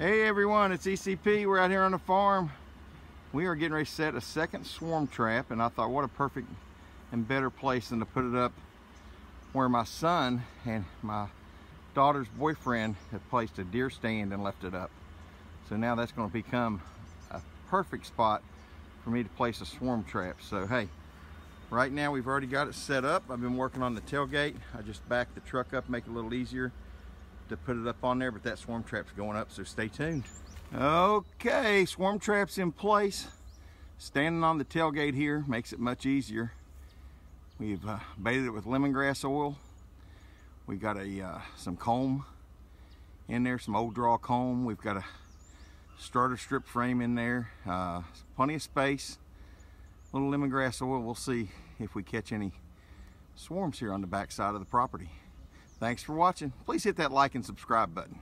Hey everyone, it's ECP. We're out here on the farm. We are getting ready to set a second swarm trap, and I thought what a perfect and better place than to put it up where my son and my daughter's boyfriend have placed a deer stand and left it up. So now that's going to become a perfect spot for me to place a swarm trap. So hey, right now we've already got it set up. I've been working on the tailgate. I just backed the truck up, make it a little easier to put it up on there, but that swarm trap's going up, so stay tuned. Okay, swarm trap's in place. Standing on the tailgate here makes it much easier. We've baited it with lemongrass oil. We got some comb in there, some old draw comb. We've got a starter strip frame in there. Plenty of space. A little lemongrass oil. We'll see if we catch any swarms here on the back side of the property. Thanks for watching. Please hit that like and subscribe button.